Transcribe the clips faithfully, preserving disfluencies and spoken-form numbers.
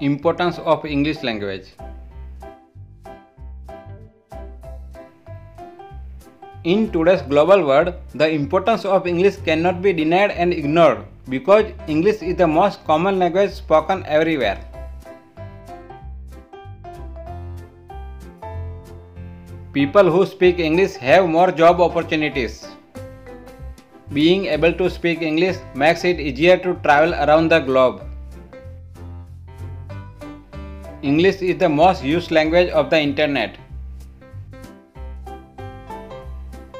Importance of English language. In today's global world, the importance of English cannot be denied and ignored because English is the most common language spoken everywhere. People who speak English have more job opportunities. Being able to speak English makes it easier to travel around the globe. English is the most used language of the internet.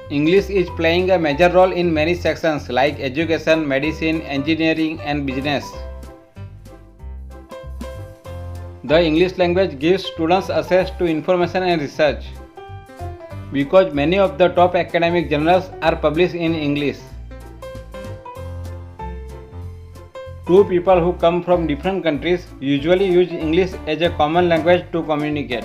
English is playing a major role in many sections like education, medicine, engineering, and business. The English language gives students access to information and research. Because many of the top academic journals are published in English. Two people who come from different countries usually use English as a common language to communicate.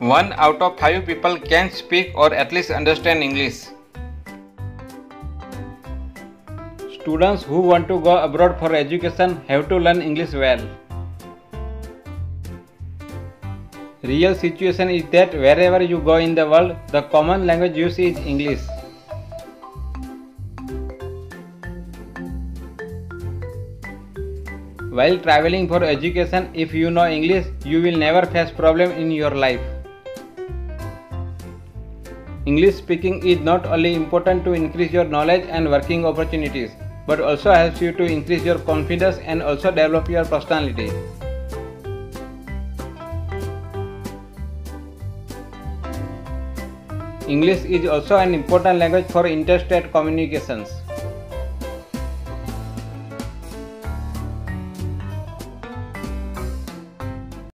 One out of five people can speak or at least understand English. Students who want to go abroad for education have to learn English well. Real situation is that wherever you go in the world, the common language used is English. While traveling for education, if you know English, you will never face problem in your life. English speaking is not only important to increase your knowledge and working opportunities, but also helps you to increase your confidence and also develop your personality. English is also an important language for interstate communications.